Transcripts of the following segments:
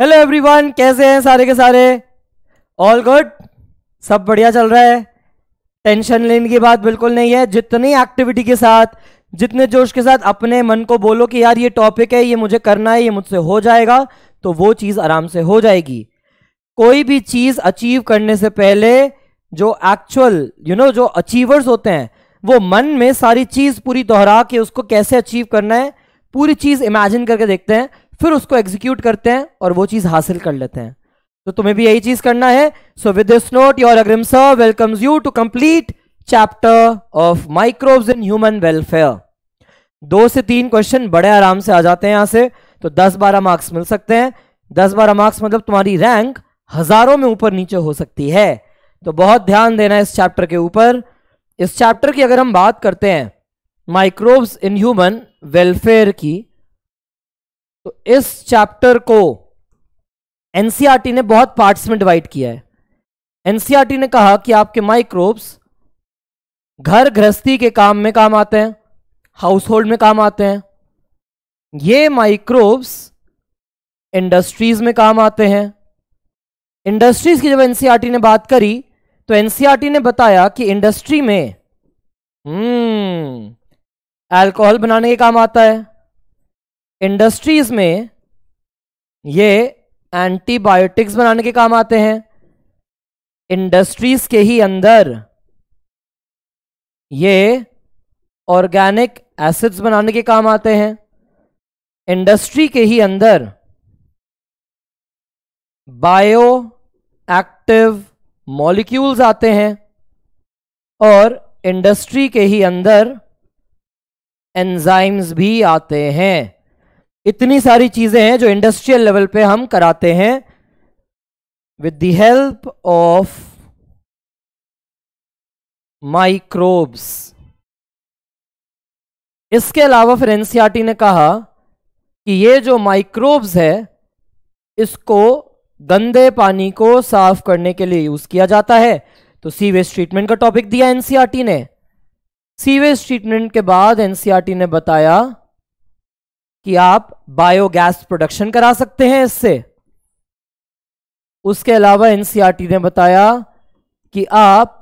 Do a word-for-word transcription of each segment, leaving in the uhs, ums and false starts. Hello everyone, कैसे हैं सारे के सारे? ऑल गुड, सब बढ़िया चल रहा है, टेंशन लेने की बात बिल्कुल नहीं है। जितनी एक्टिविटी के साथ, जितने जोश के साथ अपने मन को बोलो कि यार ये टॉपिक है, ये मुझे करना है, ये मुझसे हो जाएगा, तो वो चीज़ आराम से हो जाएगी। कोई भी चीज़ अचीव करने से पहले जो एक्चुअल यू नो जो अचीवर्स होते हैं वो मन में सारी चीज़ पूरी दोहरा के उसको कैसे अचीव करना है पूरी चीज़ इमेजिन करके देखते हैं, फिर उसको एग्जीक्यूट करते हैं और वो चीज़ हासिल कर लेते हैं। तो तुम्हें भी यही चीज़ करना है। So with this note your Agrim sir welcomes you to complete chapter of microbes in human welfare. दो से तीन क्वेश्चन बड़े आराम से आ जाते हैं यहाँ से, तो दस बारह मार्क्स मिल सकते हैं। दस बारह मार्क्स मतलब तुम्हारी रैंक हजारों में ऊपर नीचे हो सकती है, तो बहुत ध्यान देना है इस चैप्टर के ऊपर। इस चैप्टर की अगर हम बात करते हैं माइक्रोब्स इन ह्यूमन वेलफेयर की, तो इस चैप्टर को एनसीईआरटी ने बहुत पार्ट्स में डिवाइड किया है। एनसीईआरटी ने कहा कि आपके माइक्रोब्स घर गृहस्थी के काम में काम आते हैं, हाउस होल्ड में काम आते हैं, ये माइक्रोब्स इंडस्ट्रीज में काम आते हैं। इंडस्ट्रीज की जब एनसीईआरटी ने बात करी तो एनसीईआरटी ने बताया कि इंडस्ट्री में हम्म अल्कोहल बनाने के काम आता है, इंडस्ट्रीज में ये एंटीबायोटिक्स बनाने के काम आते हैं, इंडस्ट्रीज के ही अंदर ये ऑर्गेनिक एसिड्स बनाने के काम आते हैं, इंडस्ट्री के ही अंदर बायो एक्टिव मॉलिक्यूल्स आते हैं और इंडस्ट्री के ही अंदर एंजाइम्स भी आते हैं। इतनी सारी चीजें हैं जो इंडस्ट्रियल लेवल पे हम कराते हैं with the help of microbes. इसके अलावा फिर एनसीईआरटी ने कहा कि ये जो माइक्रोब्स है इसको गंदे पानी को साफ करने के लिए यूज किया जाता है। तो सीवेज ट्रीटमेंट का टॉपिक दिया एनसीईआरटी ने। सीवेज ट्रीटमेंट के बाद एनसीईआरटी ने बताया कि आप बायोगैस प्रोडक्शन करा सकते हैं इससे। उसके अलावा एनसीईआरटी ने बताया कि आप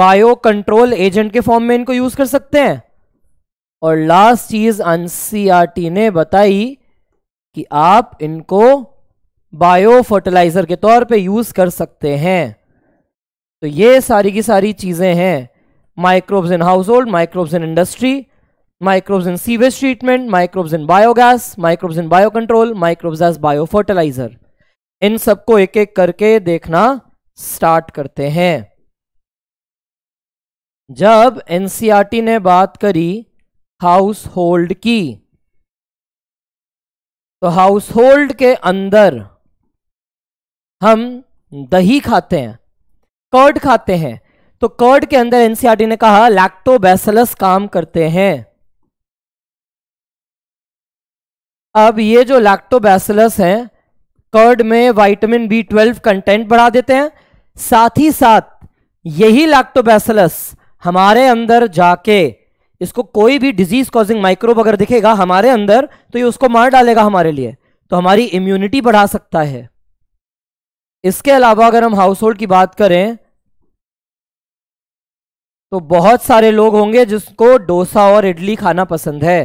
बायो कंट्रोल एजेंट के फॉर्म में इनको यूज कर सकते हैं। और लास्ट चीज एनसीईआरटी ने बताई कि आप इनको बायो फर्टिलाइजर के तौर पे यूज कर सकते हैं। तो ये सारी की सारी चीजें हैं, microbes in household, microbes in industry, microbes in sewage treatment, microbes in biogas, microbes in biocontrol, microbes as biofertilizer। इन सबको एक एक करके देखना स्टार्ट करते हैं। जब एनसीईआरटी ने बात करी हाउस होल्ड की, तो हाउस होल्ड के अंदर हम दही खाते हैं, कर्ड खाते हैं, तो कर्ड के अंदर एनसीईआरटी ने कहा लैक्टोबैसिलस काम करते हैं। अब ये जो लैक्टोबैसिलस हैं कर्ड में विटामिन बी ट्वेल्व कंटेंट बढ़ा देते हैं, साथ ही साथ यही लैक्टोबैसिलस हमारे अंदर जाके इसको कोई भी डिजीज कॉजिंग माइक्रोब अगर दिखेगा हमारे अंदर तो ये उसको मार डालेगा हमारे लिए, तो हमारी इम्यूनिटी बढ़ा सकता है। इसके अलावा अगर हम हाउस होल्ड की बात करें तो बहुत सारे लोग होंगे जिसको डोसा और इडली खाना पसंद है।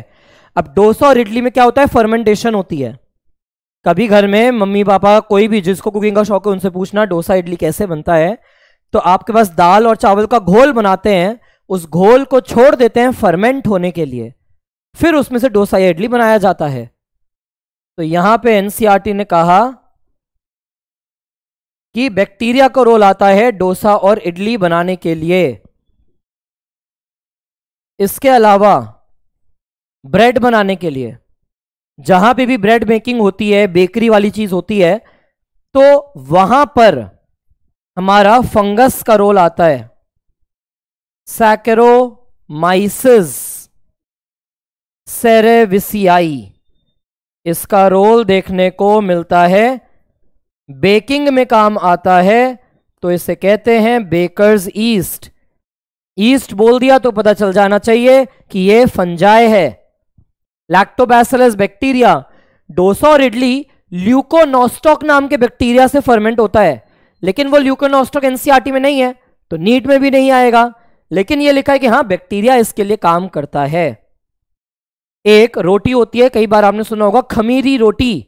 अब डोसा और इडली में क्या होता है, फर्मेंटेशन होती है। कभी घर में मम्मी पापा कोई भी जिसको कुकिंग का शौक है उनसे पूछना डोसा इडली कैसे बनता है, तो आपके पास दाल और चावल का घोल बनाते हैं, उस घोल को छोड़ देते हैं फर्मेंट होने के लिए, फिर उसमें से डोसा या इडली बनाया जाता है। तो यहाँ पे एनसीईआरटी ने कहा कि बैक्टीरिया का रोल आता है डोसा और इडली बनाने के लिए। इसके अलावा ब्रेड बनाने के लिए, जहां पे भी ब्रेड मेकिंग होती है, बेकरी वाली चीज होती है, तो वहां पर हमारा फंगस का रोल आता है, सैकेरोमाइसिस सेरेविसियाई, इसका रोल देखने को मिलता है। बेकिंग में काम आता है तो इसे कहते हैं बेकर्स ईस्ट। ईस्ट बोल दिया तो पता चल जाना चाहिए कि ये फंजाई है। लैक्टोबैसिलस बैक्टीरिया, डोसा और इडली ल्यूकोनोस्टॉक नाम के बैक्टीरिया से फर्मेंट होता है, लेकिन वो ल्यूकोनोस्टॉक एनसीईआरटी में नहीं है तो नीट में भी नहीं आएगा, लेकिन ये लिखा है कि हाँ बैक्टीरिया इसके लिए काम करता है। एक रोटी होती है, कई बार आपने सुना होगा खमीरी रोटी,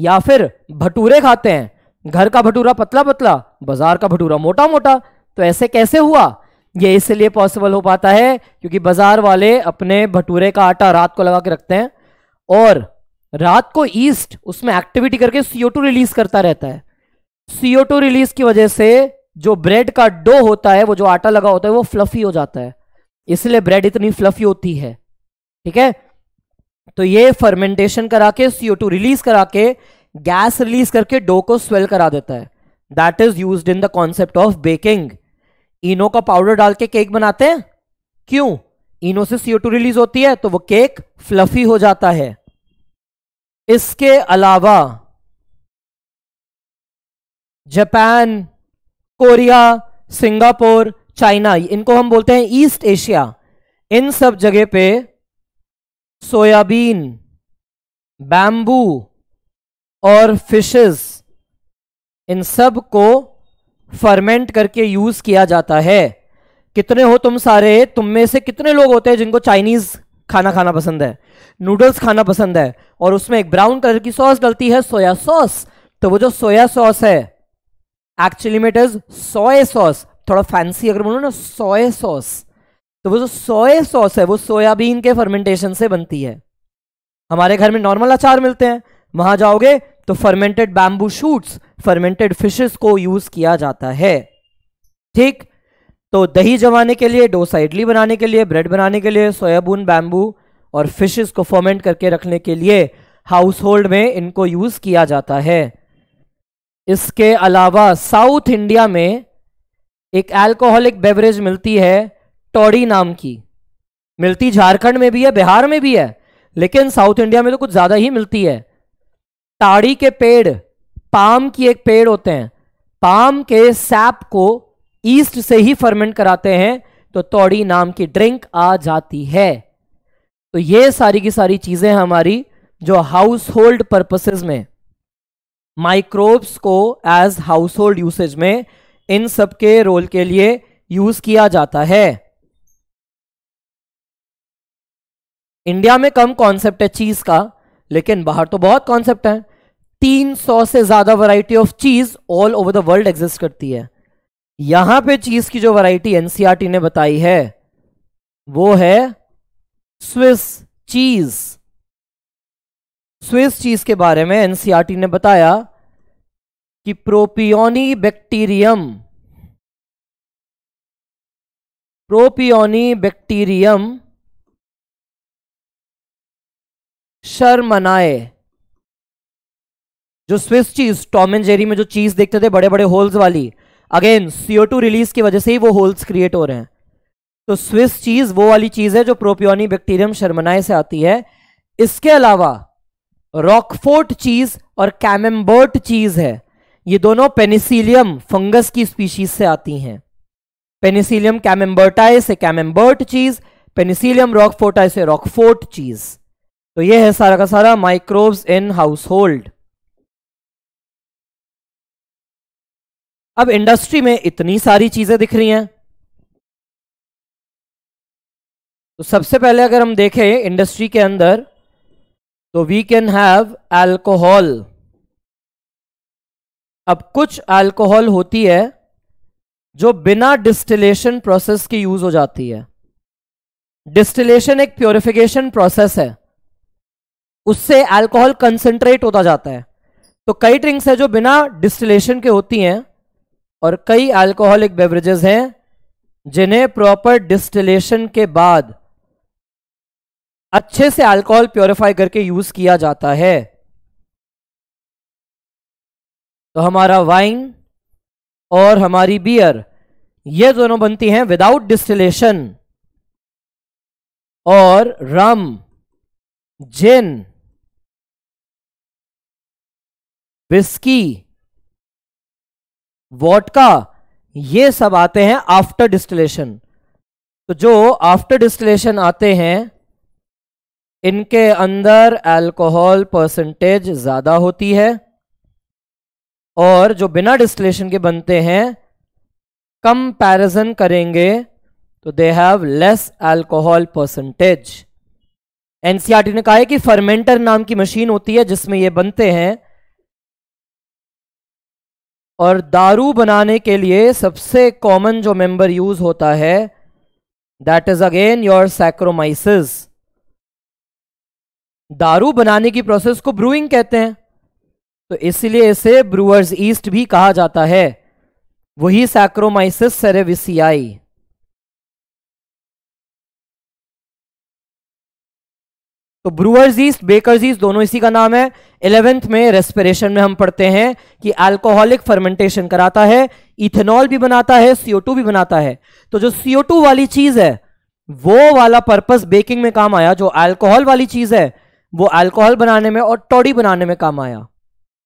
या फिर भटूरे खाते हैं, घर का भटूरा पतला पतला, बाजार का भटूरा मोटा मोटा, तो ऐसे कैसे हुआ? ये इसलिए पॉसिबल हो पाता है क्योंकि बाजार वाले अपने भटूरे का आटा रात को लगा के रखते हैं और रात को ईस्ट उसमें एक्टिविटी करके सी ओ टू रिलीज करता रहता है। सी ओ टू रिलीज की वजह से जो ब्रेड का डो होता है, वो जो आटा लगा होता है वो फ्लफी हो जाता है, इसलिए ब्रेड इतनी फ्लफी होती है। ठीक है, तो ये फर्मेंटेशन करा के सी ओ टू रिलीज करा के गैस रिलीज करके डो को स्वेल करा देता है। That is used in the concept of baking. Eno का पाउडर डाल के केक बनाते हैं, क्यों? इनो से सी ओ टू रिलीज होती है तो वो केक फ्लफी हो जाता है। इसके अलावा जापान, कोरिया, सिंगापुर, चाइना, इनको हम बोलते हैं ईस्ट एशिया, इन सब जगह पे सोयाबीन, बैम्बू और फिशेस, इन सब को फर्मेंट करके यूज किया जाता है। कितने हो तुम सारे? तुम में से कितने लोग होते हैं जिनको चाइनीज खाना खाना पसंद है, नूडल्स खाना पसंद है और उसमें एक ब्राउन कलर की सॉस डलती है, सोया सॉस? तो वो जो सोया सॉस है एक्चुअली में इट इज सोया सॉस, थोड़ा फैंसी अगर बोलो ना सोया सॉस, तो वो जो सोया सॉस है वो सोयाबीन के फर्मेंटेशन से बनती है। हमारे घर में नॉर्मल अचार मिलते हैं, वहां जाओगे तो fermented bamboo shoots, fermented fishes को यूज किया जाता है। ठीक, तो दही जमाने के लिए, डोसा इडली बनाने के लिए, ब्रेड बनाने के लिए सोयाबीन, बैम्बू और फिशेस को फर्मेंट करके रखने के लिए हाउस होल्ड में इनको यूज किया जाता है। इसके अलावा साउथ इंडिया में एक अल्कोहलिक बेवरेज मिलती है टोडी नाम की, मिलती झारखंड में भी है, बिहार में भी है, लेकिन साउथ इंडिया में तो कुछ ज्यादा ही मिलती है। ताड़ी के पेड़, पाम की एक पेड़ होते हैं, पाम के सैप को ईस्ट से ही फर्मेंट कराते हैं तो तोड़ी नाम की ड्रिंक आ जाती है। तो ये सारी की सारी चीजें हमारी जो हाउस होल्ड पर्पसेज में माइक्रोब्स को एज हाउस होल्ड यूसेज में इन सब के रोल के लिए यूज किया जाता है। इंडिया में कम कॉन्सेप्ट है चीज का, लेकिन बाहर तो बहुत कॉन्सेप्ट है। तीन सौ से ज्यादा variety of cheese all over the world exist करती है। यहां पे चीज की जो वैरायटी एनसीईआरटी ने बताई है वो है स्विस चीज। स्विस चीज के बारे में एनसीईआरटी ने बताया कि प्रोपियोनीबैक्टीरियम प्रोपियोनीबैक्टीरियम शर्मनाए, जो Swiss cheese, Tom and Jerry में जो चीज देखते थे बड़े बड़े होल्स वाली, again C O two release की वजह से ही वो होल्स क्रिएट हो रहे हैं, तो स्विस चीज वो वाली चीज है जो प्रोपियोनीबैक्टीरियम शर्मनाए से आती है। इसके अलावा रॉकफोर्ट चीज और कैमेम्बर्ट चीज है, ये दोनों पेनिसिलियम फंगस की स्पीशीज से आती हैं। पेनिसिलियम कैमेम्बर्टाए से कैमेम्बर्ट चीज, पेनिसिलियम रॉकफोर्टाए से रॉकफोर्ट चीज। तो ये है सारा का सारा माइक्रोब्स इन हाउस होल्ड। अब इंडस्ट्री में इतनी सारी चीजें दिख रही हैं, तो सबसे पहले अगर हम देखें इंडस्ट्री के अंदर तो वी कैन हैव अल्कोहल। अब कुछ अल्कोहल होती है जो बिना डिस्टिलेशन प्रोसेस की यूज हो जाती है। डिस्टिलेशन एक प्योरिफिकेशन प्रोसेस है, उससे अल्कोहल कंसंट्रेट होता जाता है। तो कई ड्रिंक्स है जो बिना डिस्टिलेशन के होती हैं और कई अल्कोहलिक बेवरेजेस हैं जिन्हें प्रॉपर डिस्टिलेशन के बाद अच्छे से अल्कोहल प्योरीफाई करके यूज किया जाता है। तो हमारा वाइन और हमारी बियर ये दोनों बनती हैं विदाउट डिस्टिलेशन, और रम, जिन, विस्की, वोडका ये सब आते हैं आफ्टर डिस्टिलेशन। तो जो आफ्टर डिस्टिलेशन आते हैं इनके अंदर अल्कोहल परसेंटेज ज़्यादा होती है और जो बिना डिस्टिलेशन के बनते हैं कंपैरिजन करेंगे तो they have less alcohol percentage. NCERT ने कहा है कि फर्मेंटर नाम की मशीन होती है जिसमें ये बनते हैं और दारू बनाने के लिए सबसे कॉमन जो मेंबर यूज होता है that is again your saccharomyces. दारू बनाने की प्रोसेस को ब्रूइंग कहते हैं तो इसीलिए इसे ब्रूअर्स ईस्ट भी कहा जाता है, वही सैक्रोमाइसिस सेरेविसियाई। तो ब्रूअर्स ईस्ट, बेकर्स ईस्ट दोनों इसी का नाम है। इलेवेंथ में रेस्पिरेशन में हम पढ़ते हैं कि अल्कोहलिक फर्मेंटेशन कराता है, इथेनॉल भी बनाता है, सी ओ टू भी बनाता है। तो जो सी ओ टू वाली चीज है वो वाला पर्पस बेकिंग में काम आया, जो अल्कोहल वाली चीज है वो अल्कोहल बनाने में और टॉडी बनाने में काम आया।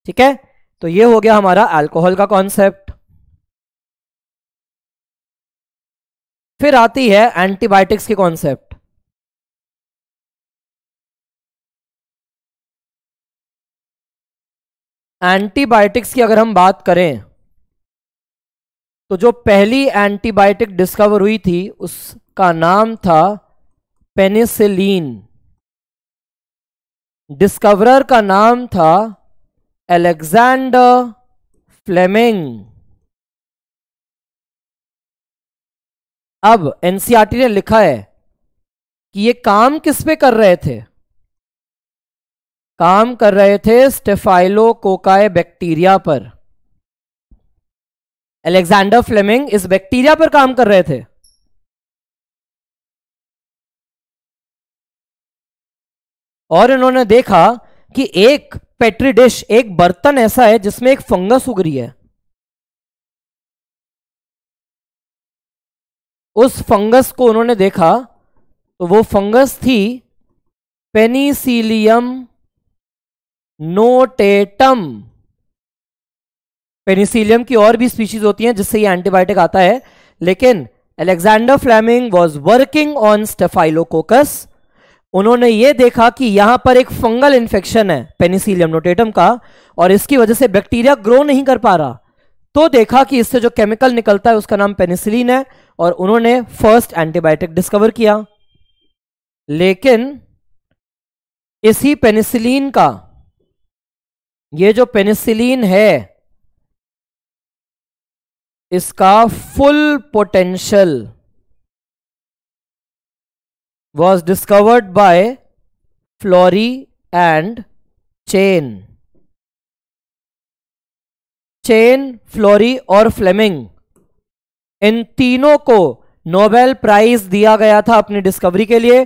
ठीक है, तो ये हो गया हमारा अल्कोहल का कॉन्सेप्ट। फिर आती है एंटीबायोटिक्स की कॉन्सेप्ट। एंटीबायोटिक्स की अगर हम बात करें तो जो पहली एंटीबायोटिक डिस्कवर हुई थी उसका नाम था पेनिसिलिन। डिस्कवरर का नाम था एलेक्जेंडर फ्लेमिंग। अब एनसीईआरटी ने लिखा है कि ये काम किस पे कर रहे थे? काम कर रहे थे स्टेफाइलोकोकाई बैक्टीरिया पर। एलेक्जेंडर फ्लेमिंग इस बैक्टीरिया पर काम कर रहे थे। और इन्होंने देखा कि एक पेट्री डिश, एक बर्तन ऐसा है जिसमें एक फंगस उग रही है। उस फंगस को उन्होंने देखा तो वो फंगस थी पेनिसिलियम नोटेटम। पेनिसिलियम की और भी स्पीशीज होती हैं जिससे ये एंटीबायोटिक आता है, लेकिन Alexander Fleming was working on staphylococcus. उन्होंने ये देखा कि यहां पर एक फंगल इन्फेक्शन है पेनिसिलियम नोटेटम का और इसकी वजह से बैक्टीरिया ग्रो नहीं कर पा रहा, तो देखा कि इससे जो केमिकल निकलता है उसका नाम पेनिसिलिन है और उन्होंने फर्स्ट एंटीबायोटिक डिस्कवर किया। लेकिन इसी पेनिसिलिन का, ये जो पेनिसिलिन है इसका full potential was discovered by Florey and Chain. Chain, Florey और Fleming, इन तीनों को नोबेल प्राइज दिया गया था अपनी डिस्कवरी के लिए।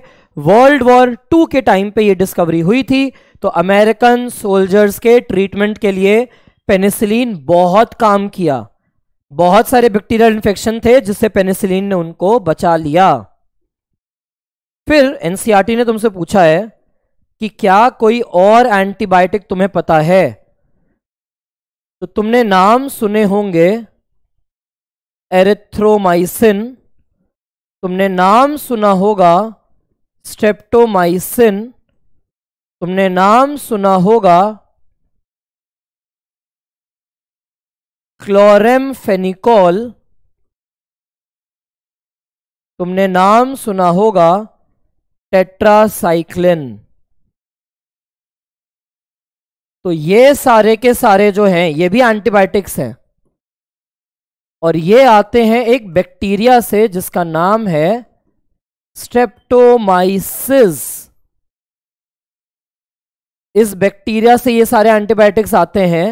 वर्ल्ड वॉर टू के टाइम पे ये डिस्कवरी हुई थी तो अमेरिकन सोल्जर्स के ट्रीटमेंट के लिए पेनिसिलिन बहुत काम किया। बहुत सारे बैक्टीरियल इन्फेक्शन थे जिससे पेनिसिलिन ने उनको बचा लिया। फिर एनसीईआरटी ने तुमसे पूछा है कि क्या कोई और एंटीबायोटिक तुम्हें पता है? तो तुमने नाम सुने होंगे एरिथ्रोमाइसिन, तुमने नाम सुना होगा स्ट्रेप्टोमाइसिन, तुमने नाम सुना होगा क्लोरेम्फेनिकॉल, तुमने नाम सुना होगा टेट्रासाइक्लिन। तो ये सारे के सारे जो हैं ये भी एंटीबायोटिक्स हैं और ये आते हैं एक बैक्टीरिया से जिसका नाम है स्ट्रेप्टोमाइसिस। इस बैक्टीरिया से ये सारे एंटीबायोटिक्स आते हैं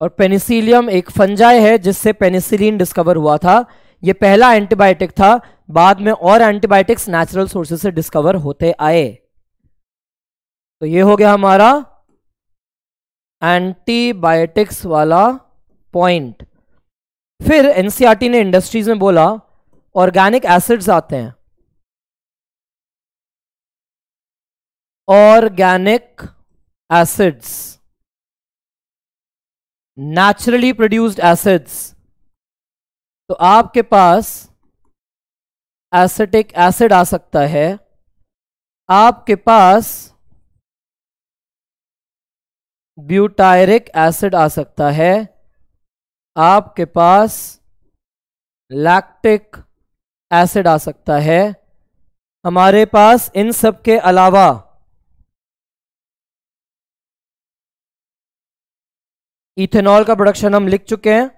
और पेनिसिलियम एक फंजाई है जिससे पेनिसिलिन डिस्कवर हुआ था। ये पहला एंटीबायोटिक था, बाद में और एंटीबायोटिक्स नेचुरल सोर्सेज से डिस्कवर होते आए। तो ये हो गया हमारा एंटीबायोटिक्स वाला पॉइंट। फिर एनसीईआरटी ने इंडस्ट्रीज में बोला ऑर्गेनिक एसिड्स आते हैं। Organic acids, naturally produced acids. तो आपके पास एसिटिक एसिड आ सकता है, आपके पास ब्यूटायरिक एसिड आ सकता है, आपके पास लैक्टिक एसिड आ सकता है, हमारे पास इन सब के अलावा इथेनॉल का प्रोडक्शन हम लिख चुके हैं।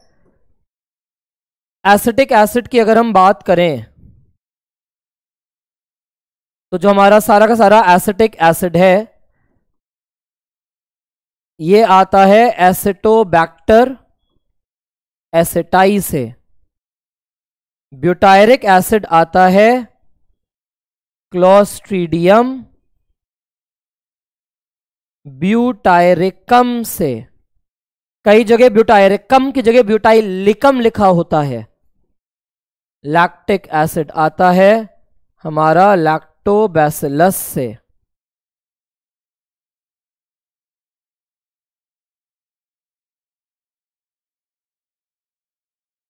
एसिटिक एसिड की अगर हम बात करें तो जो हमारा सारा का सारा एसिटिक एसिड है ये आता है एसेटोबैक्टर एसेटाई से। ब्यूटायरिक एसिड आता है क्लोस्ट्रीडियम ब्यूटायरिकम से। कई जगह ब्यूटायरिकम की जगह ब्यूटाइलिकम लिखा होता है। लैक्टिक एसिड आता है हमारा लैक्टोबैसिलस से।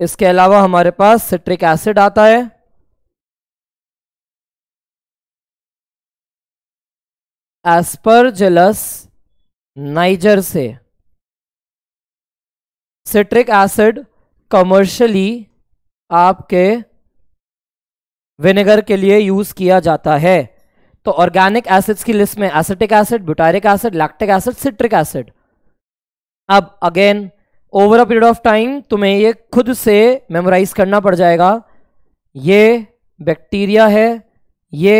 इसके अलावा हमारे पास सिट्रिक एसिड आता है, एस्परजिलस नाइजर से। सिट्रिक एसिड कमर्शियली आपके विनेगर के लिए यूज किया जाता है। तो ऑर्गेनिक एसिड्स की लिस्ट में acetic acid, butyric acid, lactic acid, citric acid. अब again over a period of time तुम्हें ये खुद से मेमोराइज करना पड़ जाएगा। ये बैक्टीरिया है, ये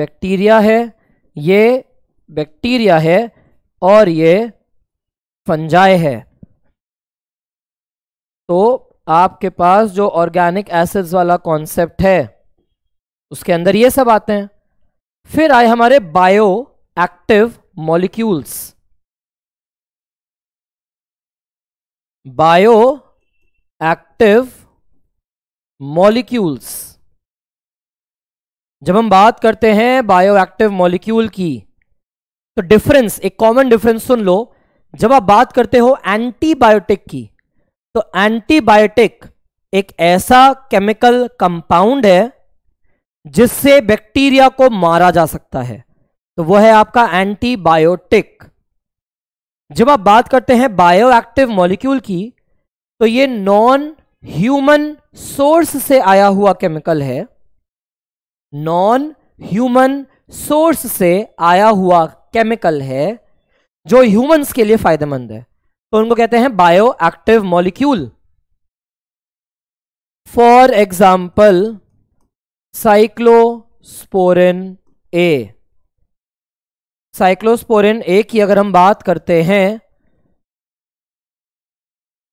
बैक्टीरिया है, ये बैक्टीरिया है और ये फंजाई है। तो आपके पास जो ऑर्गेनिक एसिड्स वाला कॉन्सेप्ट है उसके अंदर ये सब आते हैं। फिर आए हमारे bio active molecules. Bio active molecules, जब हम बात करते हैं बायो एक्टिव मॉलिक्यूल की तो डिफरेंस, एक कॉमन डिफरेंस सुन लो। जब आप बात करते हो एंटीबायोटिक की तो एंटीबायोटिक एक ऐसा केमिकल कंपाउंड है जिससे बैक्टीरिया को मारा जा सकता है, तो वो है आपका एंटीबायोटिक। जब आप बात करते हैं बायो एक्टिव मॉलिक्यूल की तो ये नॉन ह्यूमन सोर्स से आया हुआ केमिकल है। नॉन ह्यूमन सोर्स से आया हुआ केमिकल है जो ह्यूमंस के लिए फायदेमंद है, तो उनको कहते हैं bio active molecule. For example cyclosporin A. Cyclosporin A की अगर हम बात करते हैं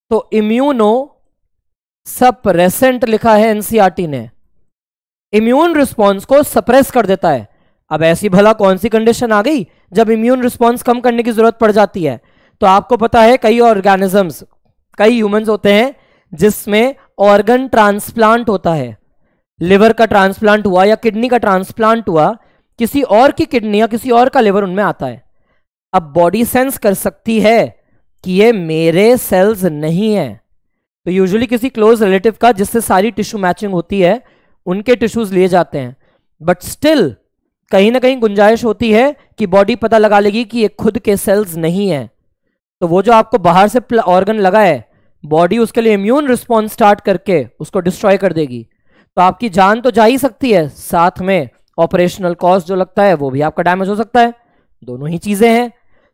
तो इम्यूनो सप्रेसेंट लिखा है एनसीईआरटी ने, इम्यून रिस्पॉन्स को सप्रेस कर देता है। अब ऐसी भला कौन सी कंडीशन आ गई जब इम्यून रिस्पॉन्स कम करने की जरूरत पड़ जाती है। तो आपको पता है कई ऑर्गेनिजम्स, कई ह्यूमंस होते हैं जिसमें ऑर्गन ट्रांसप्लांट होता है। लिवर का ट्रांसप्लांट हुआ या किडनी का ट्रांसप्लांट हुआ, किसी और की किडनी या किसी और का लिवर उनमें आता है। अब बॉडी सेंस कर सकती है कि ये मेरे सेल्स नहीं है, तो यूजुअली किसी क्लोज रिलेटिव का जिससे सारी टिश्यू मैचिंग होती है उनके टिश्यूज लिए जाते हैं। बट स्टिल कहीं ना कहीं गुंजाइश होती है कि बॉडी पता लगा लेगी कि ये खुद के सेल्स नहीं है, तो वो जो आपको बाहर से ऑर्गन लगा है बॉडी उसके लिए इम्यून रिस्पॉन्स स्टार्ट करके उसको डिस्ट्रॉय कर देगी। तो आपकी जान तो जा ही सकती है, साथ में ऑपरेशनल कॉस्ट जो लगता है वो भी आपका डैमेज हो सकता है, दोनों ही चीजें हैं।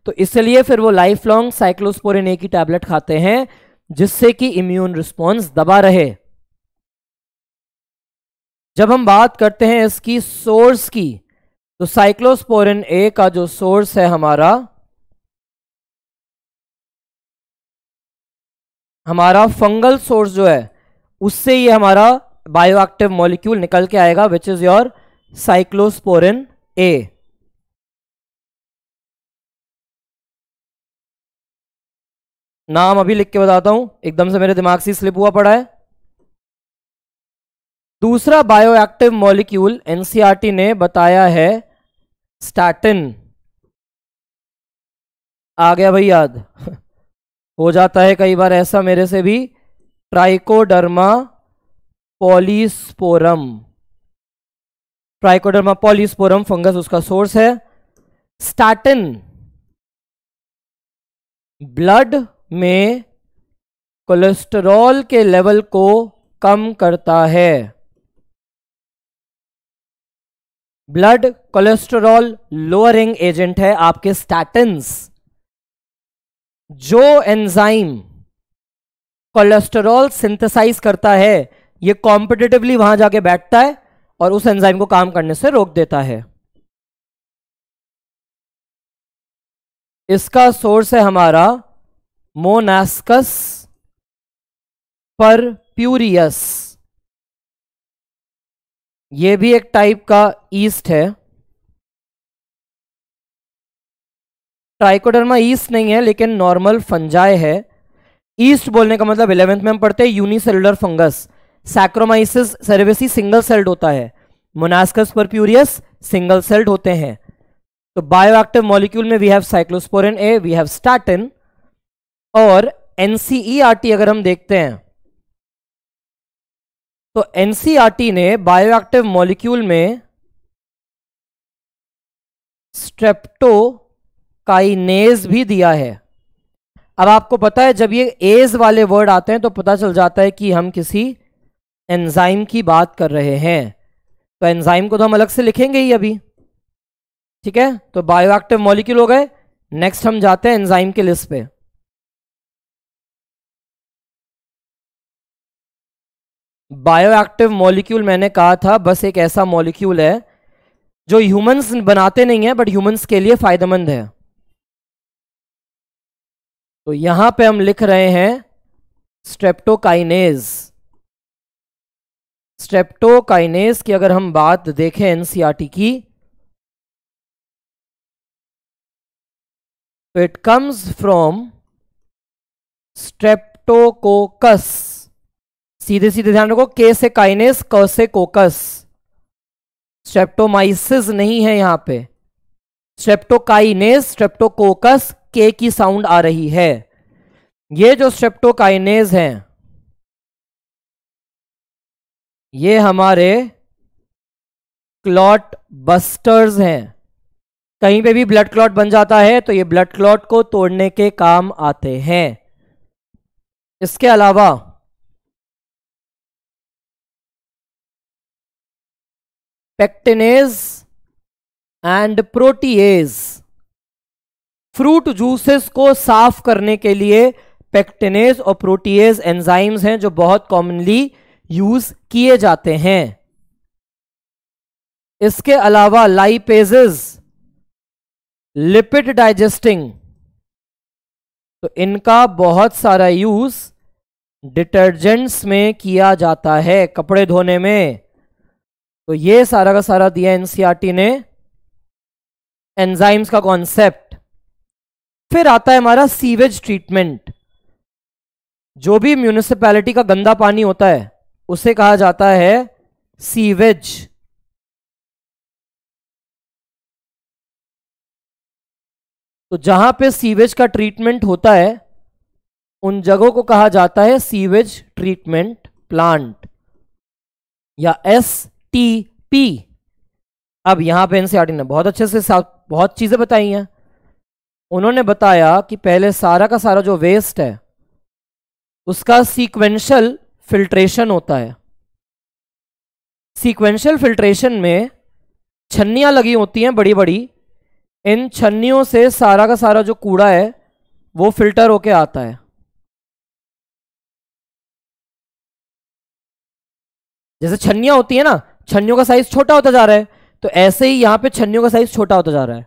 तो इसलिए फिर वो लाइफ लॉन्ग साइक्लोस्पोरिन ए की टैबलेट खाते हैं जिससे कि इम्यून रिस्पॉन्स दबा रहे। जब हम बात करते हैं इसकी सोर्स की तो साइक्लोस्पोरिन ए का जो सोर्स है हमारा हमारा फंगल सोर्स जो है उससे ये हमारा बायोएक्टिव मॉलिक्यूल निकल के आएगा, which is your cyclosporin A. नाम अभी लिख के बताता हूं, एकदम से मेरे दिमाग से स्लिप हुआ पड़ा है। दूसरा बायोएक्टिव मॉलिक्यूल एनसीईआरटी ने बताया है स्टैटिन। आ गया भाई याद? हो जाता है कई बार ऐसा मेरे से भी। Trichoderma polysporum, trichoderma polysporum fungus उसका सोर्स है। स्टैटिन ब्लड में कोलेस्ट्रॉल के लेवल को कम करता है। ब्लड कोलेस्ट्रॉल लोअरिंग एजेंट है आपके स्टैटिन्स। जो एंजाइम कोलेस्ट्रॉल सिंथेसाइज करता है ये कॉम्पिटिटिवली वहां जाके बैठता है और उस एंजाइम को काम करने से रोक देता है। इसका सोर्स है हमारा मोनास्कस परप्यूरियस, ये भी एक टाइप का यीस्ट है। ट्राइकोडर्मा यीस्ट नहीं है लेकिन नॉर्मल फंजाई है। यीस्ट बोलने का मतलब इलेवेंथ में हम पढ़ते हैं unicellular fungus. Saccharomyces cerevisiae single celled होता है, मोनास्कस परप्यूरियस सिंगल सेल्ड होते हैं। तो बायोएक्टिव मॉलिक्यूल में we have cyclosporin A, we have statin. और एनसीईआरटी अगर हम देखते हैं तो एनसीईआरटी ने बायोएक्टिव मॉलिक्यूल में स्ट्रेप्टोकाइनेज भी दिया है। अब आपको पता है जब ये एज वाले वर्ड आते हैं तो पता चल जाता है कि हम किसी एंजाइम की बात कर रहे हैं, तो एंजाइम को तो हम अलग से लिखेंगे ही अभी। ठीक है, तो बायोएक्टिव मॉलिक्यूल हो गए। नेक्स्ट हम जाते हैं एंजाइम के लिस्ट पे। बायोएक्टिव मॉलिक्यूल मैंने कहा था बस एक ऐसा मॉलिक्यूल है जो ह्यूमंस बनाते नहीं है बट ह्यूमंस के लिए फायदेमंद है। तो यहां पे हम लिख रहे हैं स्ट्रेप्टोकाइनेज। स्ट्रेप्टोकाइनेज की अगर हम बात देखें एनसीईआरटी की, तो इट कम्स फ्रॉम स्ट्रेप्टोकोकस। सीधे सीधे ध्यान रखो, के से काइनेस, क से कोकस। स्ट्रेप्टोमाइसिस नहीं है यहां पे, स्ट्रेप्टोकाइनेज स्ट्रेप्टोकोकस, के की साउंड आ रही है। ये जो स्ट्रेप्टोकाइनेज हैं, ये हमारे क्लॉट बस्टर्स हैं। कहीं पे भी ब्लड क्लॉट बन जाता है तो ये ब्लड क्लॉट को तोड़ने के काम आते हैं। इसके अलावा pectinase and protease, fruit juices को साफ करने के लिए पेक्टिनेज और प्रोटीएज एंजाइम्स हैं जो बहुत कॉमनली यूज किए जाते हैं। इसके अलावा लाइपेजेस, लिपिड डाइजेस्टिंग, तो इनका बहुत सारा यूज डिटर्जेंट्स में किया जाता है, कपड़े धोने में। तो ये सारा का सारा दिया एनसीईआरटी ने एंजाइम्स का कॉन्सेप्ट। फिर आता है हमारा सीवेज ट्रीटमेंट। जो भी म्यूनिसिपैलिटी का गंदा पानी होता है उसे कहा जाता है सीवेज। तो जहां पे सीवेज का ट्रीटमेंट होता है उन जगहों को कहा जाता है सीवेज ट्रीटमेंट प्लांट या एस टी पी। अब यहां पे एनसीईआरटी ने बहुत अच्छे से बहुत चीजें बताई हैं। उन्होंने बताया कि पहले सारा का सारा जो वेस्ट है उसका सीक्वेंशियल फिल्ट्रेशन होता है। सीक्वेंशियल फिल्ट्रेशन में छन्नियां लगी होती हैं बड़ी बड़ी, इन छन्नियों से सारा का सारा जो कूड़ा है वो फिल्टर होके आता है। जैसे छन्नियां होती है ना, छन्नियों का साइज छोटा होता जा रहा है, तो ऐसे ही यहां पे छन्नियों का साइज छोटा होता जा रहा है।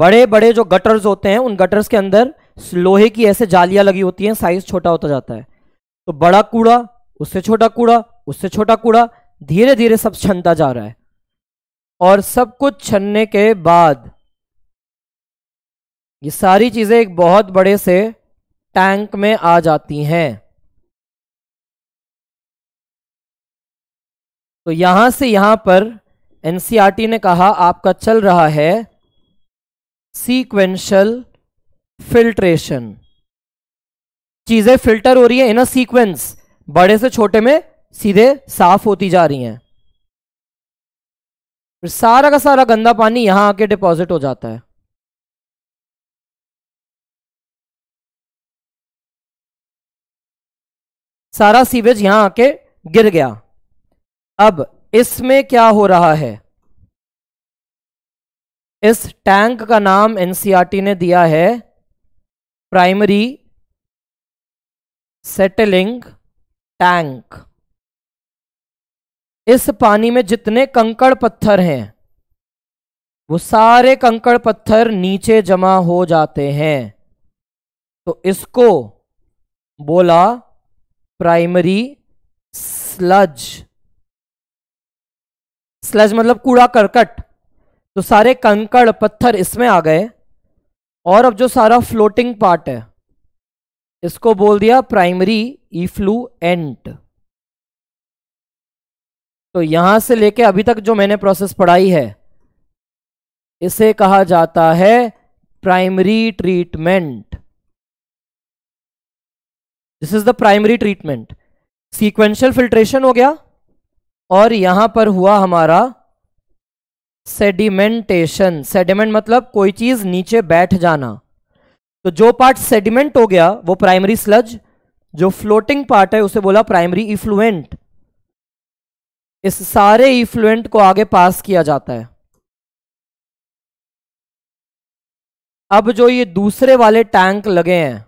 बड़े बड़े जो गटर्स होते हैं उन गटर्स के अंदर लोहे की ऐसे जालियां लगी होती हैं, साइज छोटा होता जाता है। तो बड़ा कूड़ा, उससे छोटा कूड़ा, उससे छोटा कूड़ा, धीरे धीरे सब छनता जा रहा है। और सब कुछ छनने के बाद ये सारी चीजें एक बहुत बड़े से टैंक में आ जाती हैं। तो यहां से यहां पर एनसीईआरटी ने कहा आपका चल रहा है सीक्वेंशियल फिल्ट्रेशन। चीजें फिल्टर हो रही है इन अ सीक्वेंस, बड़े से छोटे में सीधे साफ होती जा रही हैं। फिर सारा का सारा गंदा पानी यहाँ आके डिपॉजिट हो जाता है। सारा सीवेज यहाँ आके गिर गया। अब इसमें क्या हो रहा है? इस टैंक का नाम एनसीईआरटी ने दिया है प्राइमरी सेटलिंग टैंक। इस पानी में जितने कंकड़ पत्थर हैं वो सारे कंकड़ पत्थर नीचे जमा हो जाते हैं, तो इसको बोला प्राइमरी स्लज। स्लज मतलब कूड़ा करकट। तो सारे कंकड़ पत्थर इसमें आ गए और अब जो सारा फ्लोटिंग पार्ट है इसको बोल दिया प्राइमरी इफ्लुएंट। तो यहां से लेके अभी तक जो मैंने प्रोसेस पढ़ाई है इसे कहा जाता है primary treatment. This is the primary treatment. Sequential filtration हो गया और यहां पर हुआ हमारा सेडिमेंटेशन। सेडिमेंट मतलब कोई चीज नीचे बैठ जाना। तो जो पार्ट सेडिमेंट हो गया वो प्राइमरी स्लज, जो फ्लोटिंग पार्ट है उसे बोला प्राइमरी इफ्लुएंट। इस सारे इफ्लुएंट को आगे पास किया जाता है। अब जो ये दूसरे वाले टैंक लगे हैं,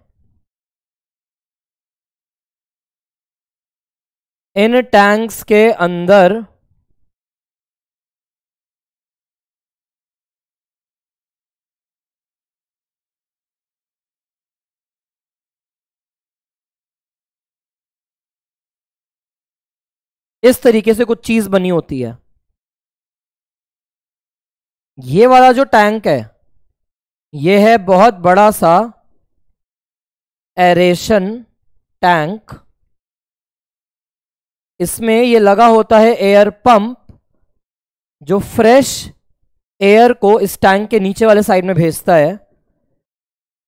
इन टैंक्स के अंदर इस तरीके से कुछ चीज बनी होती है। ये वाला जो टैंक है ये है बहुत बड़ा सा एरेशन टैंक। इसमें ये लगा होता है एयर पंप जो फ्रेश एयर को इस टैंक के नीचे वाले साइड में भेजता है,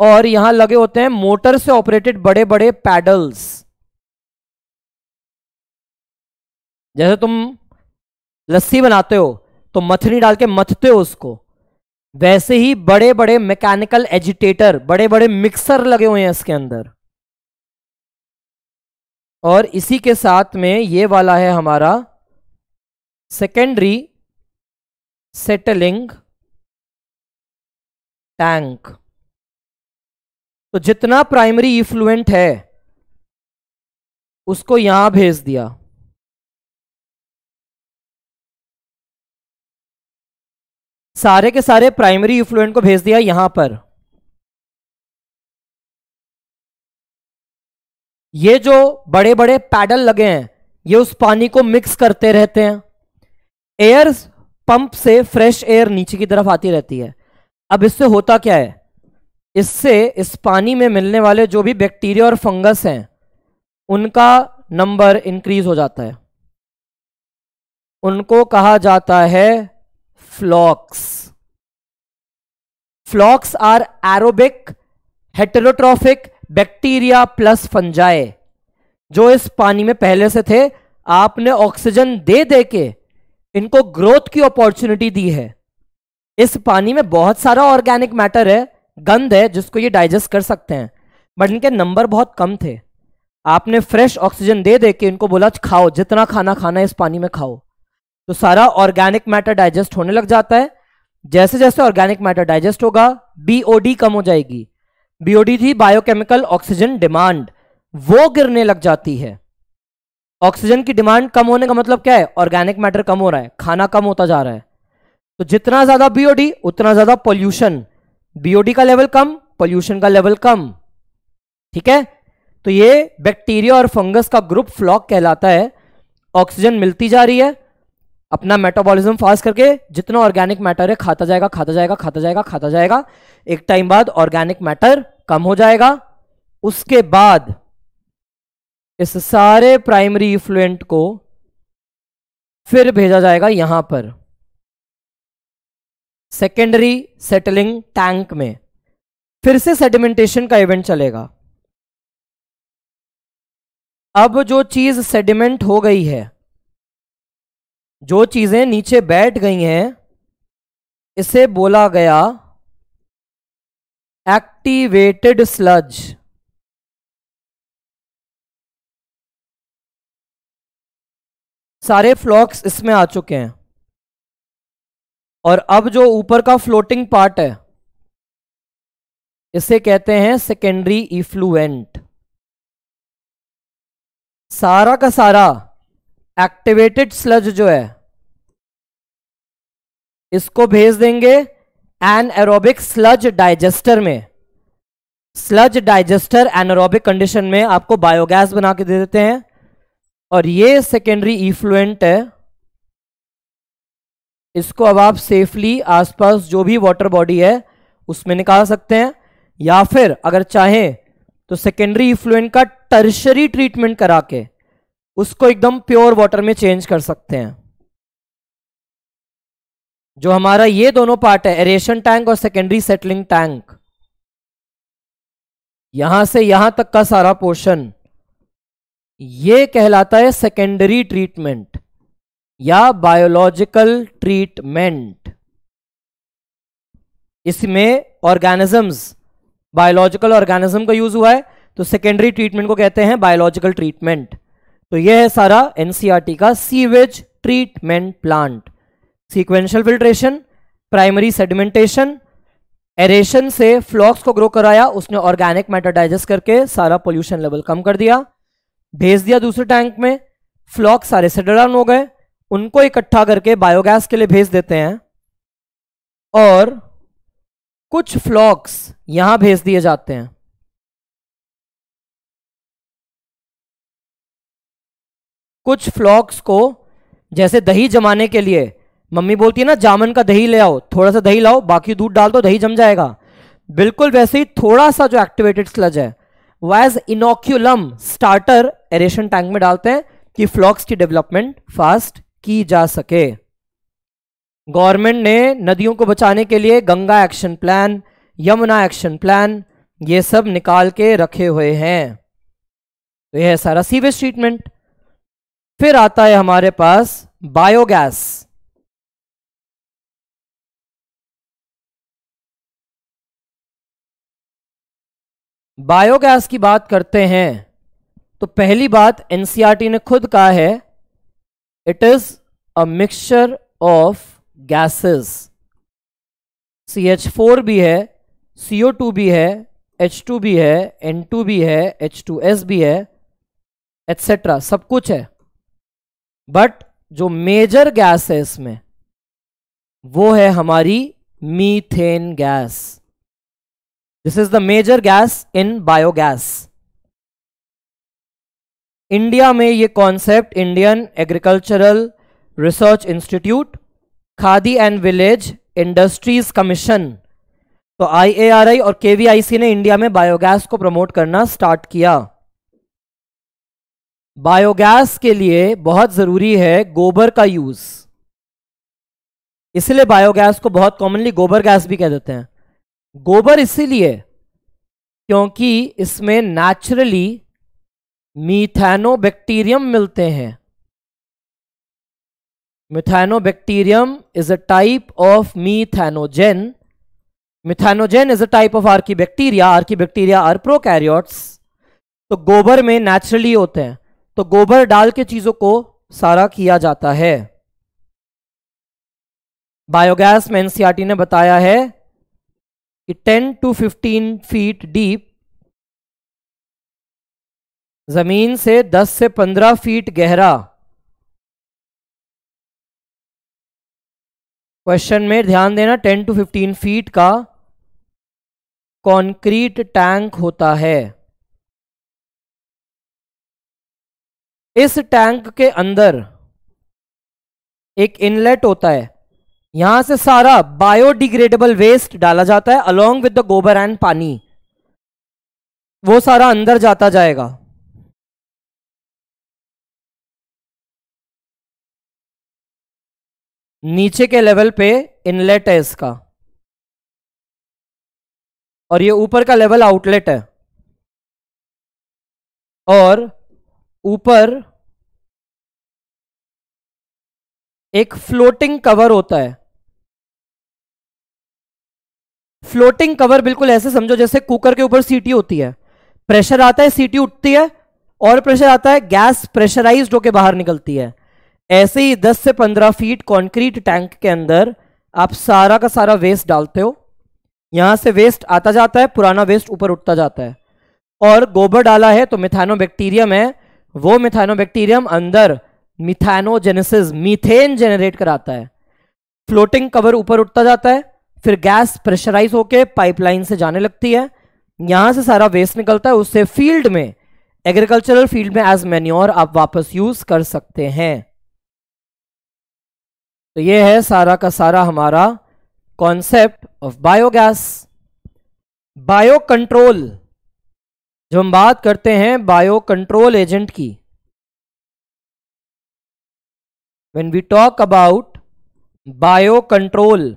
और यहां लगे होते हैं मोटर से ऑपरेटेड बड़े बड़े पैडल्स। जैसे तुम लस्सी बनाते हो तो मथनी डाल के मथते हो उसको, वैसे ही बड़े बड़े मैकेनिकल एजिटेटर, बड़े बड़े मिक्सर लगे हुए हैं इसके अंदर। और इसी के साथ में ये वाला है हमारा सेकेंडरी सेटलिंग टैंक। तो जितना प्राइमरी इफ्लुएंट है उसको यहां भेज दिया। सारे के सारे प्राइमरी इफ्लुएंट को भेज दिया यहां पर। ये जो बड़े बड़े पैडल लगे हैं ये उस पानी को मिक्स करते रहते हैं। एयर पंप से फ्रेश एयर नीचे की तरफ आती रहती है। अब इससे होता क्या है? इससे इस पानी में मिलने वाले जो भी बैक्टीरिया और फंगस हैं उनका नंबर इंक्रीज हो जाता है। उनको कहा जाता है flocs. Flocs are aerobic heterotrophic bacteria plus fungi जो इस पानी में पहले से थे। आपने ऑक्सीजन दे दे के इनको ग्रोथ की अपॉर्चुनिटी दी है। इस पानी में बहुत सारा ऑर्गेनिक मैटर है, गंध है जिसको ये डाइजेस्ट कर सकते हैं, बट इनके नंबर बहुत कम थे। आपने फ्रेश ऑक्सीजन दे दे के इनको बोला खाओ, जितना खाना खाना है इस पानी में खाओ। तो सारा ऑर्गेनिक मैटर डाइजेस्ट होने लग जाता है। जैसे जैसे ऑर्गेनिक मैटर डाइजेस्ट होगा बीओडी कम हो जाएगी। बीओडी थी बायोकेमिकल ऑक्सीजन डिमांड, वो गिरने लग जाती है। ऑक्सीजन की डिमांड कम होने का मतलब क्या है? ऑर्गेनिक मैटर कम हो रहा है, खाना कम होता जा रहा है। तो जितना ज्यादा बीओडी उतना ज्यादा पोल्यूशन। बीओडी का लेवल कम, पोल्यूशन का लेवल कम। ठीक है, तो ये बैक्टीरिया और फंगस का ग्रुप फ्लॉक कहलाता है। ऑक्सीजन मिलती जा रही है, अपना मेटाबॉलिज्म फास्ट करके जितना ऑर्गेनिक मैटर है खाता जाएगा खाता जाएगा खाता जाएगा खाता जाएगा। एक टाइम बाद ऑर्गेनिक मैटर कम हो जाएगा। उसके बाद इस सारे प्राइमरी इफ्लुएंट को फिर भेजा जाएगा यहां पर सेकेंडरी सेटलिंग टैंक में। फिर से सेडिमेंटेशन का इवेंट चलेगा। अब जो चीज सेडिमेंट हो गई है जो चीजें नीचे बैठ गई हैं इसे बोला गया एक्टिवेटेड स्लज। सारे फ्लॉक्स इसमें आ चुके हैं और अब जो ऊपर का फ्लोटिंग पार्ट है इसे कहते हैं सेकेंडरी इफ्लुएंट। सारा का सारा एक्टिवेटेड स्लज जो है इसको भेज देंगे एनएरोबिक स्लज डाइजेस्टर में। स्लज डाइजेस्टर एनएरोबिक कंडीशन में आपको बायोगैस बना के दे देते हैं और ये सेकेंडरी इफ्लुएंट है, इसको अब आप सेफली आसपास जो भी वाटर बॉडी है उसमें निकाल सकते हैं या फिर अगर चाहें तो सेकेंडरी इफ्लुएंट का टर्शरी ट्रीटमेंट करा के उसको एकदम प्योर वाटर में चेंज कर सकते हैं। जो हमारा ये दोनों पार्ट है एरेशन टैंक और सेकेंडरी सेटलिंग टैंक, यहां से यहां तक का सारा पोर्शन ये कहलाता है सेकेंडरी ट्रीटमेंट या बायोलॉजिकल ट्रीटमेंट। इसमें ऑर्गेनिजम्स बायोलॉजिकल ऑर्गेनिज्म का यूज हुआ है तो सेकेंडरी ट्रीटमेंट को कहते हैं बायोलॉजिकल ट्रीटमेंट। तो यह है सारा एनसीईआरटी का sewage treatment plant. Sequential filtration, primary sedimentation, aeration से फ्लॉक्स को ग्रो कराया, उसने ऑर्गेनिक मैटर डाइजेस्ट करके सारा पोल्यूशन लेवल कम कर दिया, भेज दिया दूसरे टैंक में, फ्लॉक्स सारे से डाउन हो गए, उनको इकट्ठा करके बायोगैस के लिए भेज देते हैं और कुछ फ्लॉक्स यहां भेज दिए जाते हैं। कुछ फ्लॉक्स को जैसे दही जमाने के लिए मम्मी बोलती है ना जामन का दही ले आओ, थोड़ा सा दही लाओ बाकी दूध डाल दो दही जम जाएगा, बिल्कुल वैसे ही थोड़ा सा जो एक्टिवेटेड स्लज है was inoculum starter aeration tank में डालते हैं कि फ्लॉक्स की डेवलपमेंट फास्ट की जा सके। गवर्नमेंट ने नदियों को बचाने के लिए Ganga action plan, Yamuna action plan ये सब निकाल के रखे हुए हैं। तो यह सारा सीवेज ट्रीटमेंट। फिर आता है हमारे पास बायोगैस। बायोगैस की बात करते हैं तो पहली बात एनसीईआरटी ने खुद कहा है it is a mixture of gases. C H four भी है, सी ओ टू भी है, एच टू भी है, एन टू भी है, एच टू एस भी है, एटसेट्रा सब कुछ है, बट जो मेजर गैस है इसमें वो है हमारी methane gas. This is the major gas in biogas. India में ये concept Indian agricultural research institute, Khadi and village industries commission, तो आई ए आर आई और के वी आई सी ने इंडिया में बायोगैस को प्रमोट करना स्टार्ट किया। बायोगैस के लिए बहुत जरूरी है गोबर का यूज, इसलिए बायोगैस को बहुत कॉमनली गोबर गैस भी कह देते हैं। गोबर इसीलिए क्योंकि इसमें नेचुरली मिथैनोबैक्टीरियम मिलते हैं। मिथैनोबैक्टीरियम is a type of methanogen. Methanogen is a type of archaebacteria. Archaebacteria are prokaryotes. तो गोबर में नेचुरली होते हैं तो गोबर डाल के चीजों को सारा किया जाता है। बायोगैस में एनसीईआरटी ने बताया है कि ten to fifteen feet deep, जमीन से दस से पंद्रह फीट गहरा। क्वेश्चन में ध्यान देना टेन टू फिफ्टीन फीट का कंक्रीट टैंक होता है। इस टैंक के अंदर एक इनलेट होता है, यहां से सारा बायोडिग्रेडेबल वेस्ट डाला जाता है अलोंग विद द गोबर एंड पानी, वो सारा अंदर जाता जाएगा। नीचे के लेवल पे इनलेट है इसका और ये ऊपर का लेवल आउटलेट है और ऊपर एक फ्लोटिंग कवर होता है। फ्लोटिंग कवर बिल्कुल ऐसे समझो जैसे कुकर के ऊपर सीटी होती है, प्रेशर आता है, सीटी उठती है, और प्रेशर आता है, गैस प्रेशराइज्ड होकर बाहर निकलती है। ऐसे ही दस से पंद्रह फीट कंक्रीट टैंक के अंदर आप सारा का सारा वेस्ट डालते हो, यहां से वेस्ट आता जाता है, पुराना वेस्ट ऊपर उठता जाता है, और गोबर डाला है तो मिथानोबैक्टीरियम है, वो मिथानोबैक्टीरियम अंदर मिथानोजेनेसिस मीथेन जनरेट कराता है। फ्लोटिंग कवर ऊपर उठता जाता है, फिर गैस प्रेशराइज होके पाइपलाइन से जाने लगती है, यहां से सारा वेस्ट निकलता है, उससे फील्ड में, एग्रीकल्चरल फील्ड में एज मैन्योर आप वापस यूज कर सकते हैं। तो ये है सारा का सारा हमारा concept of biogas. Bio control, जो हम बात करते हैं बायो कंट्रोल एजेंट की, when we talk about bio control,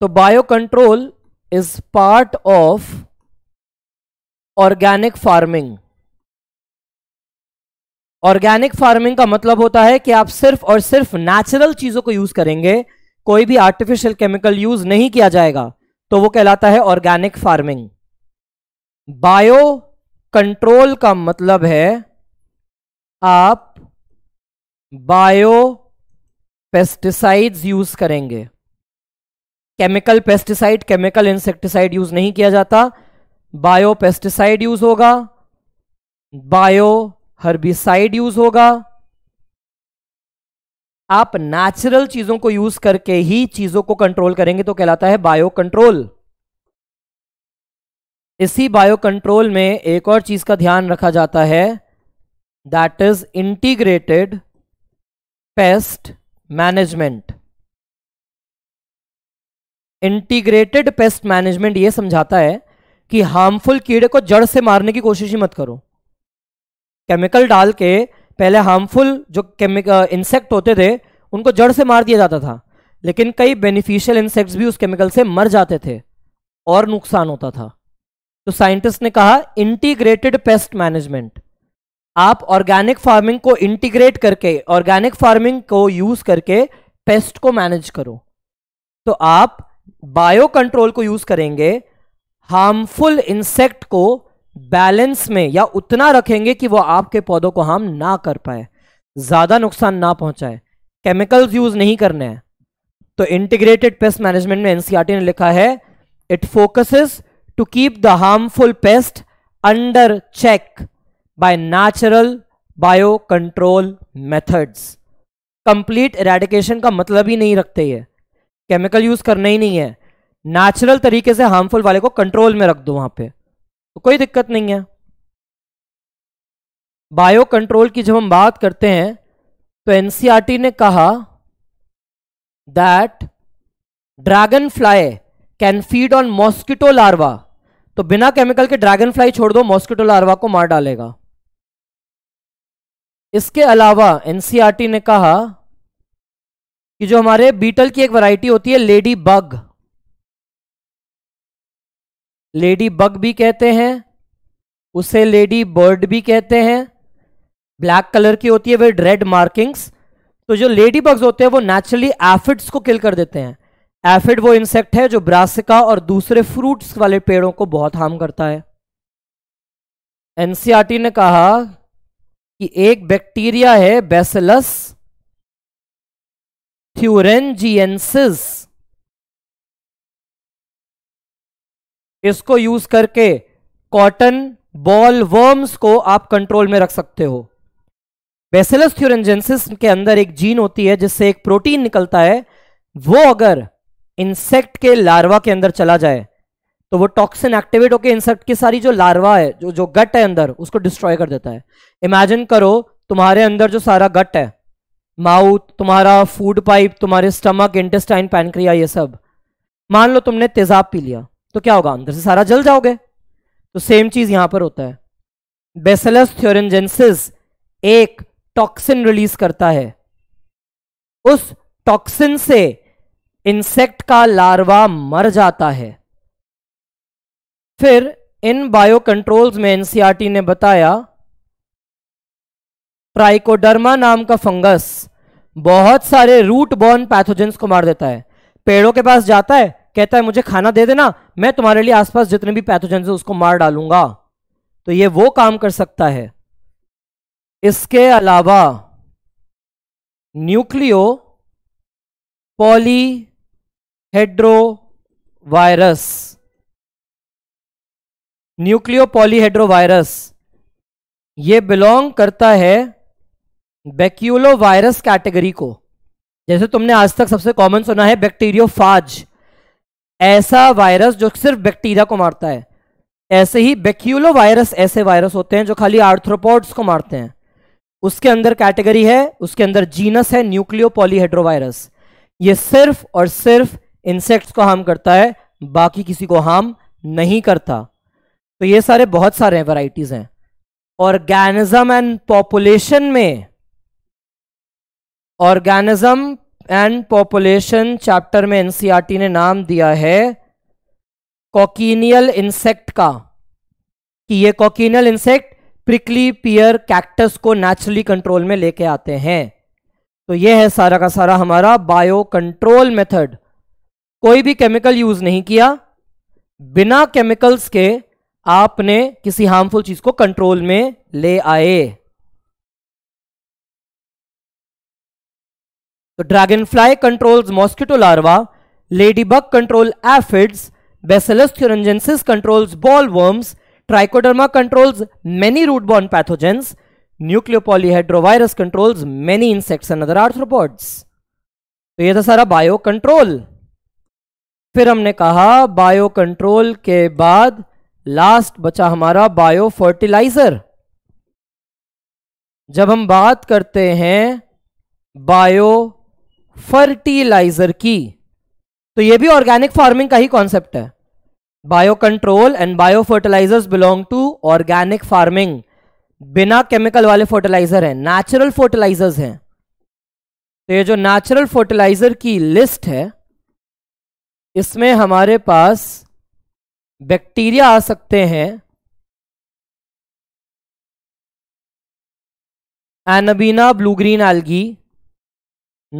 तो bio control is part of organic farming. Organic farming का मतलब होता है कि आप सिर्फ और सिर्फ नेचुरल चीजों को यूज करेंगे, कोई भी आर्टिफिशियल केमिकल यूज नहीं किया जाएगा, तो वो कहलाता है ऑर्गेनिक फार्मिंग। बायो कंट्रोल का मतलब है आप बायो पेस्टिसाइड्स यूज करेंगे। Chemical pesticide, chemical insecticide use नहीं किया जाता, बायो पेस्टिसाइड यूज होगा, बायो हर्बिसाइड यूज होगा। आप नेचुरल चीजों को यूज करके ही चीजों को कंट्रोल करेंगे तो कहलाता है बायो कंट्रोल। इसी बायो कंट्रोल में एक और चीज का ध्यान रखा जाता है, that is integrated pest management. Integrated pest management यह समझाता है कि हार्मफुल कीड़े को जड़ से मारने की कोशिश ही मत करो। केमिकल डाल के पहले हार्मफुल जो केमिकल इंसेक्ट होते थे उनको जड़ से मार दिया जाता था, लेकिन कई बेनिफिशियल इंसेक्ट्स भी उस केमिकल से मर जाते थे और नुकसान होता था। तो साइंटिस्ट ने कहा इंटीग्रेटेड पेस्ट मैनेजमेंट। आप ऑर्गेनिक फार्मिंग को इंटीग्रेट करके, ऑर्गेनिक फार्मिंग को यूज करके पेस्ट को मैनेज करो। तो आप बायो कंट्रोल को यूज करेंगे, हार्मफुल इंसेक्ट को बैलेंस में या उतना रखेंगे कि वो आपके पौधों को हार्म ना कर पाए, ज्यादा नुकसान ना पहुंचाए, केमिकल्स यूज नहीं करने हैं। तो इंटीग्रेटेड पेस्ट मैनेजमेंट में एनसीईआरटी ने लिखा है, it focuses to keep the harmful pest under check by natural bio control methods. Complete eradication का मतलब ही नहीं रखते, ये केमिकल यूज करना ही नहीं है, नेचुरल तरीके से हार्मफुल वाले को कंट्रोल में रख दो वहां पे, तो कोई दिक्कत नहीं है। बायो कंट्रोल की जब हम बात करते हैं तो एनसीईआरटी ने कहा that dragonfly can feed on mosquito larva. तो बिना केमिकल के ड्रैगन फ्लाई छोड़ दो, मॉस्किटो लार्वा को मार डालेगा। इसके अलावा एनसीईआरटी ने कहा कि जो हमारे बीटल की एक वैरायटी होती है लेडी बग, लेडी बग भी कहते हैं, उसे लेडी बर्ड भी कहते हैं, ब्लैक कलर की होती है विद रेड मार्किंग्स। तो जो लेडी बग्स होते हैं वो नेचुरली एफिड्स को किल कर देते हैं। एफिड वो इंसेक्ट है जो ब्रासिका और दूसरे फ्रूट्स वाले पेड़ों को बहुत हार्म करता है। एनसीईआरटी ने कहा कि एक बैक्टीरिया है बैसिलस थ्यूरिंजिएंसिस, इसको यूज करके कॉटन बॉल वर्म्स को आप कंट्रोल में रख सकते हो। बैसिलस थ्यूरिंजिएंसिस के अंदर एक जीन होती है जिससे एक प्रोटीन निकलता है, वो अगर इंसेक्ट के लार्वा के अंदर चला जाए तो वो टॉक्सिन एक्टिवेट होकर इंसेक्ट की सारी जो लार्वा है, जो जो गट है अंदर, उसको डिस्ट्रॉय कर देता है। इमेजिन करो तुम्हारे अंदर जो सारा गट है, माउथ, तुम्हारा फूड पाइप, तुम्हारे स्टमक, इंटेस्टाइन, पैनक्रिया, ये सब, मान लो तुमने तेजाब पी लिया तो क्या होगा, अंदर से सारा जल जाओगे। तो सेम चीज यहां पर होता है, बैसिलस थ्यूरिंजिएंसिस एक टॉक्सिन रिलीज करता है, उस टॉक्सिन से इंसेक्ट का लार्वा मर जाता है। फिर इन बायो कंट्रोल्स में एनसीईआरटी ने बताया ट्राइकोडर्मा नाम का फंगस, बहुत सारे रूट बॉर्न पैथोजेंस को मार देता है। पेड़ों के पास जाता है, कहता है मुझे खाना दे देना, मैं तुम्हारे लिए आसपास जितने भी पैथोजेंस है उसको मार डालूंगा। तो ये वो काम कर सकता है। इसके अलावा न्यूक्लियो पॉलीहेड्रोवायरस, न्यूक्लियो पॉलीहेड्रोवायरस ये बिलोंग करता है बैक्यूलो वायरस कैटेगरी को। जैसे तुमने आज तक सबसे कॉमन सुना है बैक्टीरियोफाज, ऐसा वायरस जो सिर्फ बैक्टीरिया को मारता है, ऐसे ही बैक्यूलो वायरस ऐसे वायरस होते हैं जो खाली आर्थ्रोपोड्स को मारते हैं। उसके अंदर कैटेगरी है, उसके अंदर जीनस है न्यूक्लियो पॉलीहेड्रोवायरस। ये सिर्फ और सिर्फ इंसेक्ट्स को हार्म करता है, बाकी किसी को हार्म नहीं करता। तो ये सारे बहुत सारे वैराइटीज हैं। ऑर्गेनिज्म एंड पॉपुलेशन में, ऑर्गेनिज्म एंड पॉपुलेशन चैप्टर में एनसीईआरटी ने नाम दिया है कॉकिनियल इंसेक्ट का, कि ये cochineal insect prickly pear cactus को नेचुरली कंट्रोल में लेके आते हैं। तो ये है सारा का सारा हमारा बायो कंट्रोल मेथड। कोई भी केमिकल यूज नहीं किया, बिना केमिकल्स के आपने किसी हार्मफुल चीज को कंट्रोल में ले आए। तो dragonfly controls mosquito larva, ladybug control aphids, Bacillus thuringiensis controls bollworms, Trichoderma controls many root borne pathogens, nucleopolyhedrovirus controls many insects and other arthropods. तो ये था सारा बायो कंट्रोल। फिर हमने कहा बायो कंट्रोल के बाद लास्ट बचा हमारा बायो फर्टिलाइजर। जब हम बात करते हैं बायो फर्टिलाइजर की, तो ये भी ऑर्गेनिक फार्मिंग का ही कॉन्सेप्ट है। Bio control and bio fertilisers belong to organic farming. बिना केमिकल वाले फर्टिलाइजर हैं, नेचुरल फर्टिलाइजर्स हैं। तो ये जो नेचुरल फर्टिलाइजर की लिस्ट है, इसमें हमारे पास बैक्टीरिया आ सकते हैं, Anabaena blue green algae,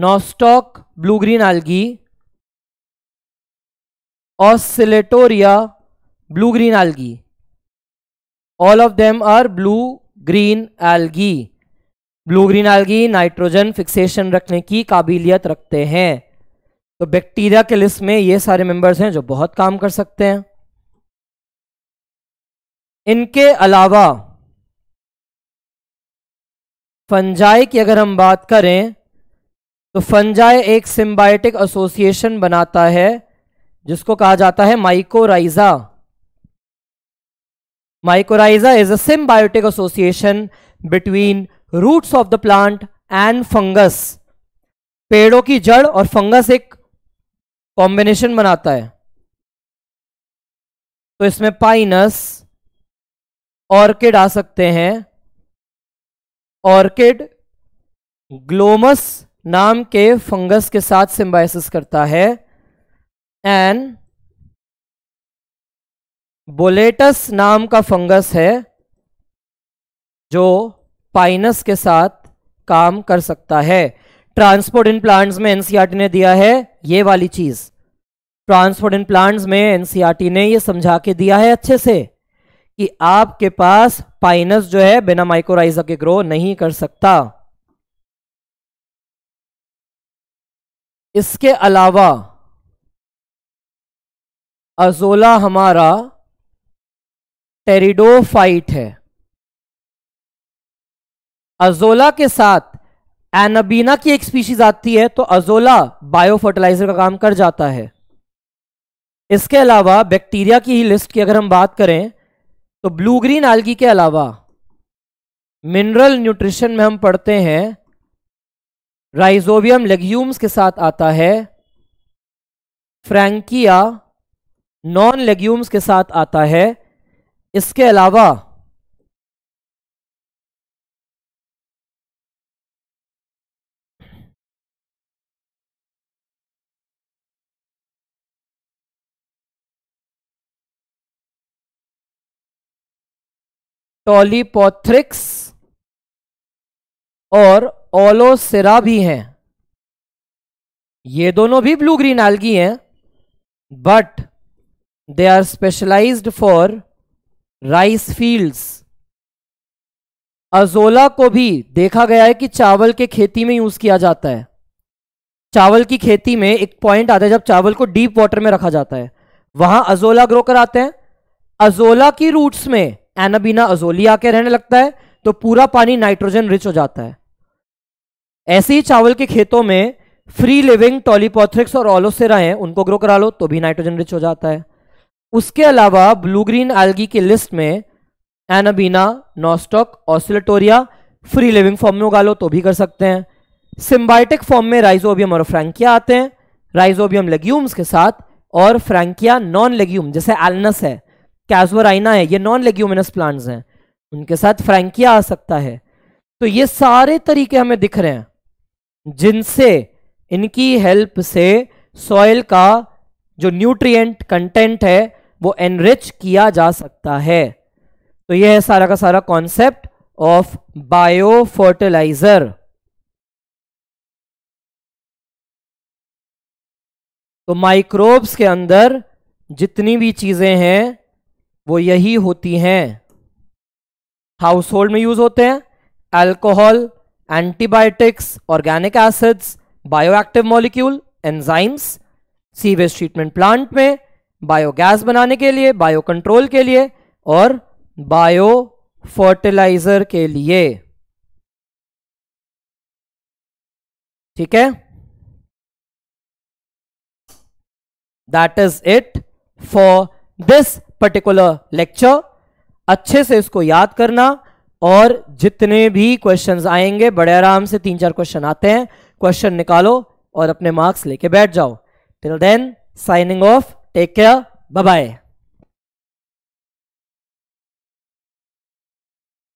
Nostoc blue green algae, Oscillatoria blue green algae, all of them are blue green algae. Blue green algae nitrogen fixation रखने की काबिलियत रखते हैं। तो बैक्टीरिया के लिस्ट में ये सारे मेंबर्स हैं जो बहुत काम कर सकते हैं। इनके अलावा फंजाई की अगर हम बात करें, तो फंजाई एक सिम्बायोटिक एसोसिएशन बनाता है जिसको कहा जाता है mycorrhiza. Mycorrhiza is a symbiotic association between roots of the plant and fungus. पेड़ों की जड़ और फंगस एक कॉम्बिनेशन बनाता है। तो इसमें पाइनस, ऑर्किड आ सकते हैं। ऑर्किड ग्लोमस नाम के फंगस के साथ सिंबायोसिस करता है, एंड बोलेटस नाम का फंगस है जो पाइनस के साथ काम कर सकता है। ट्रांसपोर्ट इन प्लांट्स में एनसीईआरटी ने दिया है ये वाली चीज। ट्रांसपोर्ट इन प्लांट्स में एनसीईआरटी ने ये समझा के दिया है अच्छे से कि आपके पास पाइनस जो है बिना माइकोराइजा के ग्रो नहीं कर सकता। इसके अलावा अजोला हमारा टेरिडोफाइट है। अजोला के साथ एनाबीना की एक स्पीशीज आती है, तो अजोला बायो फर्टिलाइजर का काम कर जाता है। इसके अलावा बैक्टीरिया की ही लिस्ट की अगर हम बात करें, तो ब्लू ग्रीन एल्गी के अलावा मिनरल न्यूट्रिशन में हम पढ़ते हैं राइजोबियम लेग्यूम्स के साथ आता है, फ्रैंकिया नॉन लेग्यूम्स के साथ आता है। इसके अलावा टॉलीपोथ्रिक्स और ओलोसेरा भी हैं। ये दोनों भी ब्लू ग्रीन एल्गी हैं, but they are specialised for rice fields. Azolla को भी देखा गया है कि चावल के खेती में यूज किया जाता है। चावल की खेती में एक पॉइंट आता है जब चावल को डीप वाटर में रखा जाता है, वहां अजोला ग्रो कराते हैं। अजोला की रूट्स में एनाबीना अजोली आके रहने लगता है, तो पूरा पानी नाइट्रोजन रिच हो जाता है। ऐसे ही चावल के खेतों में फ्री लिविंग टॉलीपोथ्रिक्स और ओलोसेरा हैं, उनको ग्रो करा लो तो भी नाइट्रोजन रिच हो जाता है। उसके अलावा ब्लू ग्रीन एल्गी की लिस्ट में anabaena, nostoc, Oscillatoria free living form में उगा लो तो भी कर सकते हैं। सिम्बाइटिक फॉर्म में राइजोबियम और फ्रैंकिया आते हैं, राइजोबियम लेग्यूम्स के साथ और फ्रैंकिया नॉन लेग्यूम, जैसे एलनस है, कैसवराइना है, ये नॉन लेग्यूमिनस प्लांट्स हैं, उनके साथ फ्रैंकिया आ सकता है। तो ये सारे तरीके हमें दिख रहे हैं जिनसे, इनकी हेल्प से सॉइल का जो न्यूट्रिएंट कंटेंट है वो एनरिच किया जा सकता है। तो ये है सारा का सारा कॉन्सेप्ट ऑफ बायो फर्टिलाइजर। तो माइक्रोब्स के अंदर जितनी भी चीजें हैं वो यही होती हैं। हाउस होल्ड में यूज होते हैं alcohol, antibiotics, organic acids, bioactive molecule, enzymes, sewage treatment plant में बायोगैस बनाने के लिए, बायो कंट्रोल के लिए और बायो फर्टिलाइजर के लिए। ठीक है, that is it for this particular lecture. अच्छे से इसको याद करना, और जितने भी क्वेश्चंस आएंगे बड़े आराम से, तीन चार क्वेश्चन आते हैं, क्वेश्चन निकालो और अपने मार्क्स लेके बैठ जाओ। Till then signing off, take care, bye bye.